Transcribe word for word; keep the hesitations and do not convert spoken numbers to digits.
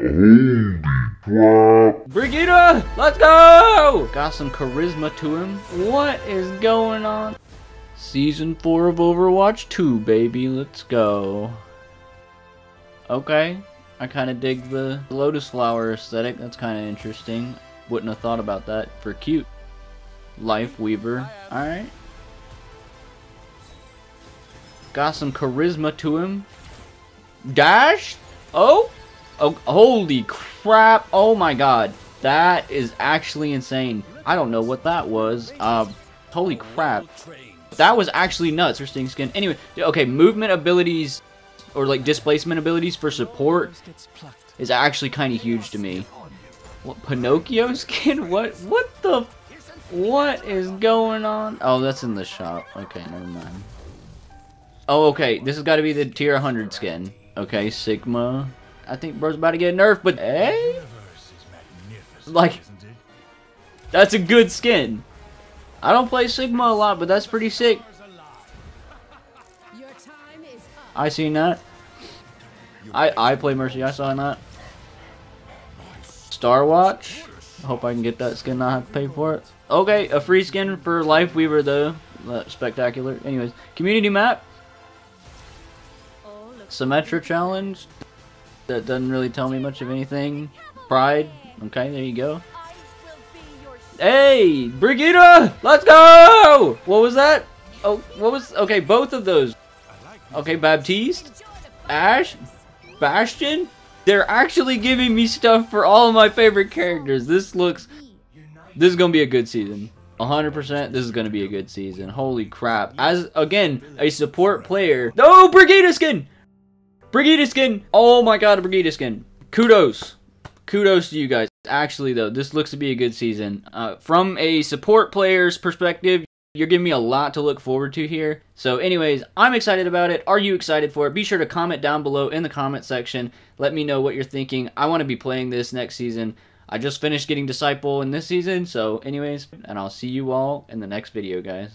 Holy crap! Brigitte, let's go! Got some charisma to him. What is going on? Season four of Overwatch two, baby. Let's go. Okay. I kind of dig the lotus flower aesthetic. That's kind of interesting. Wouldn't have thought about that for cute. Lifeweaver. Alright. Got some charisma to him. Dash? Oh? Oh, holy crap. Oh my god. That is actually insane. I don't know what that was. Uh, holy crap. That was actually nuts. Interesting skin. Anyway, okay, movement abilities or like displacement abilities for support is actually kind of huge to me. What, Pinocchio skin? What? What the? What is going on? Oh, that's in the shop. Okay, never mind. Oh, okay. This has got to be the tier one hundred skin. Okay, Sigma. I think bro's about to get nerfed, but hey, like, that's a good skin. I don't play Sigma a lot, but that's pretty sick. I seen that. I I play Mercy. I saw that. Starwatch. Hope I can get that skin. Not have to pay for it. Okay, a free skin for Lifeweaver though. That's spectacular. Anyways, community map. Symmetra challenge. That doesn't really tell me much of anything. Pride. Okay, there you go. Hey, Brigitte, let's go! What was that? Oh, what was... Okay, both of those. Okay, Baptiste, Ash, Bastion. They're actually giving me stuff for all of my favorite characters. This looks... This is going to be a good season. one hundred percent, this is going to be a good season. Holy crap. As, again, a support player. No, Brigitte skin! Brigitte skin! Oh my god, a Brigitte skin. Kudos. Kudos to you guys. Actually, though, this looks to be a good season. Uh, from a support player's perspective, you're giving me a lot to look forward to here. So anyways, I'm excited about it. Are you excited for it? Be sure to comment down below in the comment section. Let me know what you're thinking. I want to be playing this next season. I just finished getting Disciple in this season. So anyways, and I'll see you all in the next video, guys.